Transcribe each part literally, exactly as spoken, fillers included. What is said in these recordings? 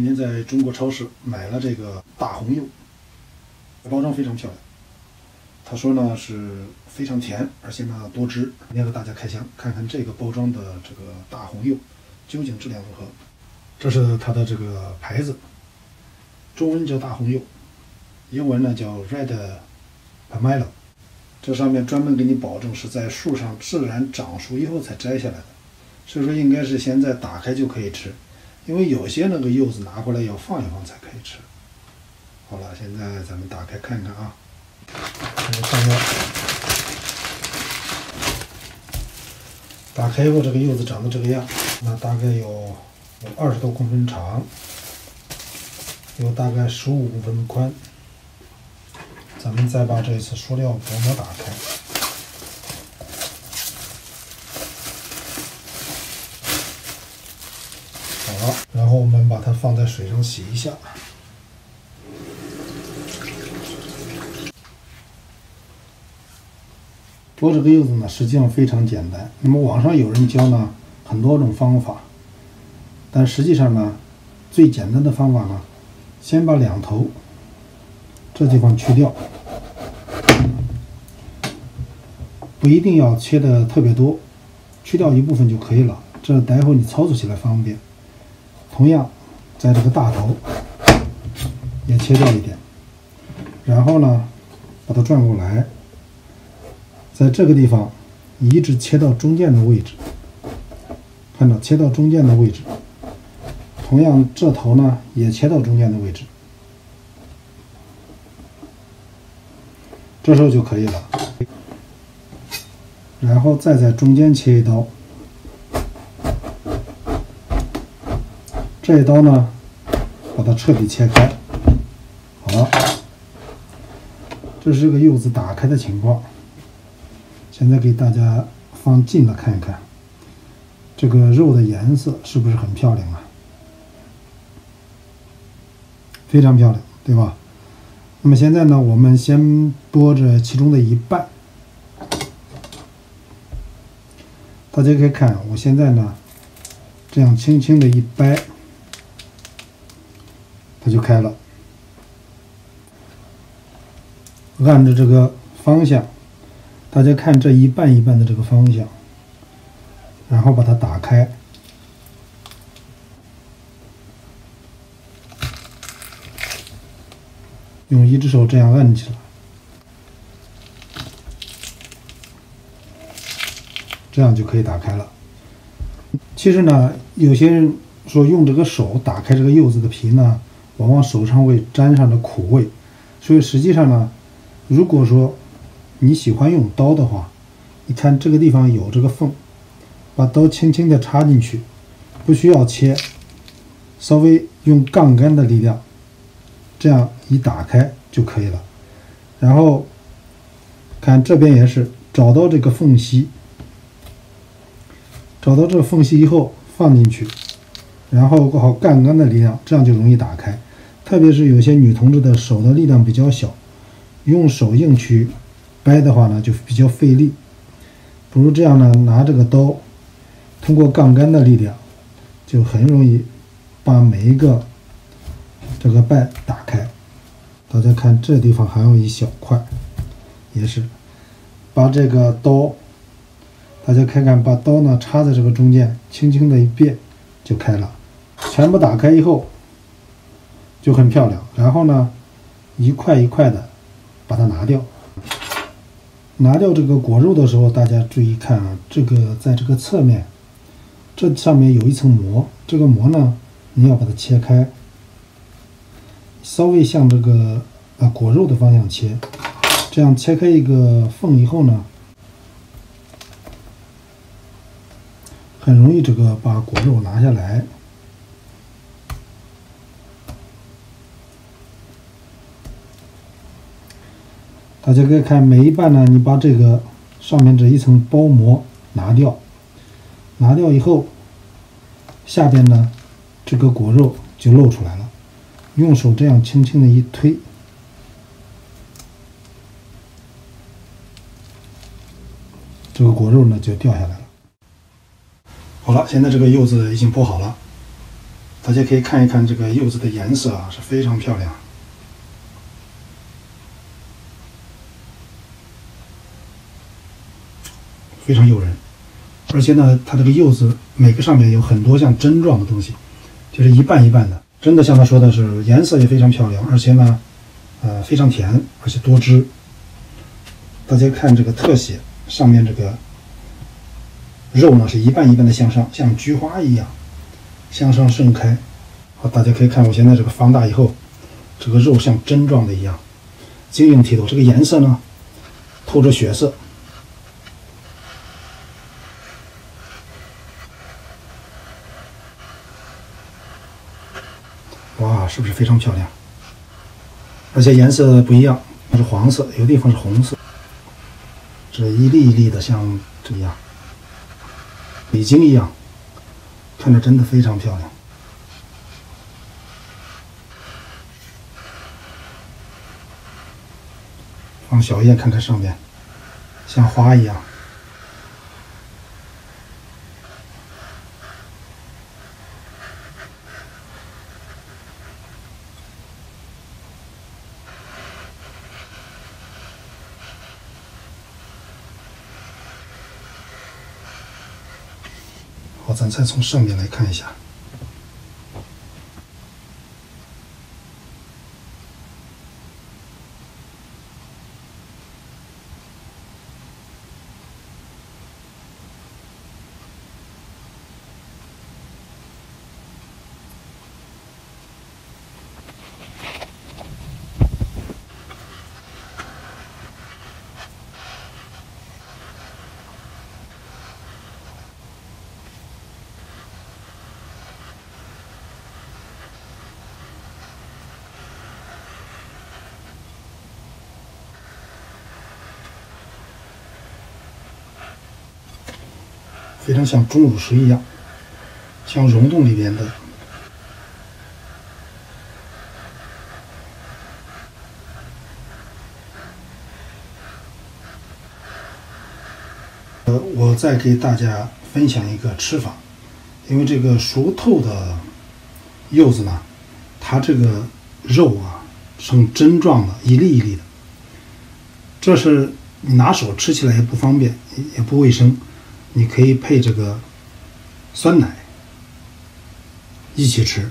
今天在中国超市买了这个大红柚，包装非常漂亮。他说呢是非常甜，而且呢多汁。今天和大家开箱，看看这个包装的这个大红柚究竟质量如何。这是它的这个牌子，中文叫大红柚，英文呢叫 Red Pomelo。这上面专门给你保证是在树上自然长熟以后才摘下来的，所以说应该是现在打开就可以吃。 因为有些那个柚子拿回来要放一放才可以吃。好了，现在咱们打开看看啊。这个看看，打开以后这个柚子长得这个样，那大概有有二十多公分长，有大概十五公分宽。咱们再把这次塑料薄膜打开。 好，然后我们把它放在水上洗一下。剥这个柚子呢，实际上非常简单。那么网上有人教呢很多种方法，但实际上呢，最简单的方法呢，先把两头这地方去掉，不一定要切的特别多，去掉一部分就可以了，这待会你操作起来方便。 同样，在这个大头也切掉一点，然后呢，把它转过来，在这个地方一直切到中间的位置，看到切到中间的位置。同样，这头呢也切到中间的位置，这时候就可以了。然后再在中间切一刀。 这一刀呢，把它彻底切开。好了，这是个柚子打开的情况。现在给大家放近了看一看，这个肉的颜色是不是很漂亮啊？非常漂亮，对吧？那么现在呢，我们先剥着其中的一半。大家可以看，我现在呢，这样轻轻的一掰。 它就开了，按着这个方向，大家看这一半一半的这个方向，然后把它打开，用一只手这样按起来，这样就可以打开了。其实呢，有些人说用这个手打开这个柚子的皮呢。 往往手上会沾上的苦味，所以实际上呢，如果说你喜欢用刀的话，你看这个地方有这个缝，把刀轻轻的插进去，不需要切，稍微用杠杆的力量，这样一打开就可以了。然后看这边也是，找到这个缝隙，找到这个缝隙以后放进去，然后搞好杠杆的力量，这样就容易打开。 特别是有些女同志的手的力量比较小，用手硬去掰的话呢，就比较费力。不如这样呢，拿这个刀，通过杠杆的力量，就很容易把每一个这个瓣打开。大家看这地方还有一小块，也是把这个刀，大家看看，把刀呢插在这个中间，轻轻的一变就开了。全部打开以后。 就很漂亮，然后呢，一块一块的把它拿掉。拿掉这个果肉的时候，大家注意看啊，这个在这个侧面，这上面有一层膜，这个膜呢，你要把它切开，稍微向这个呃果肉的方向切，这样切开一个缝以后呢，很容易这个把果肉拿下来。 大家可以看每一瓣呢，你把这个上面这一层包膜拿掉，拿掉以后，下边呢，这个果肉就露出来了。用手这样轻轻的一推，这个果肉呢就掉下来了。好了，现在这个柚子已经剥好了，大家可以看一看这个柚子的颜色啊，是非常漂亮。非常诱人，而且呢，它这个柚子每个上面有很多像针状的东西，就是一瓣一瓣的，真的像他说的是，颜色也非常漂亮，而且呢，呃，非常甜，而且多汁。大家看这个特写，上面这个肉呢是一瓣一瓣的向上，像菊花一样向上盛开。好，大家可以看我现在这个放大以后，这个肉像针状的一样，晶莹剔透。这个颜色呢，透着血色。 哇，是不是非常漂亮？而且颜色不一样，它是黄色，有的地方是红色。这一粒一粒的像这样，北京一样，看着真的非常漂亮。放小一点看看上面，像花一样。 好，咱再从上面来看一下，非常像钟乳石一样，像溶洞里边的。呃，我再给大家分享一个吃法，因为这个熟透的柚子呢，它这个肉啊，成针状的，一粒一粒的，这是你拿手吃起来也不方便，也不卫生。 你可以配这个酸奶一起吃，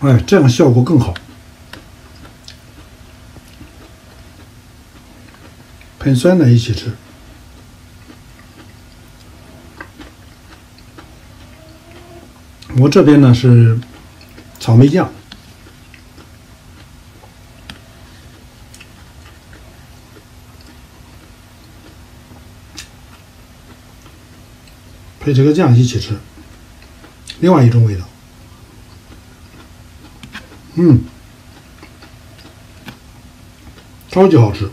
哎，这样效果更好。配酸奶一起吃，我这边呢是草莓酱。 配这个酱一起吃，另外一种味道。嗯，超级好吃。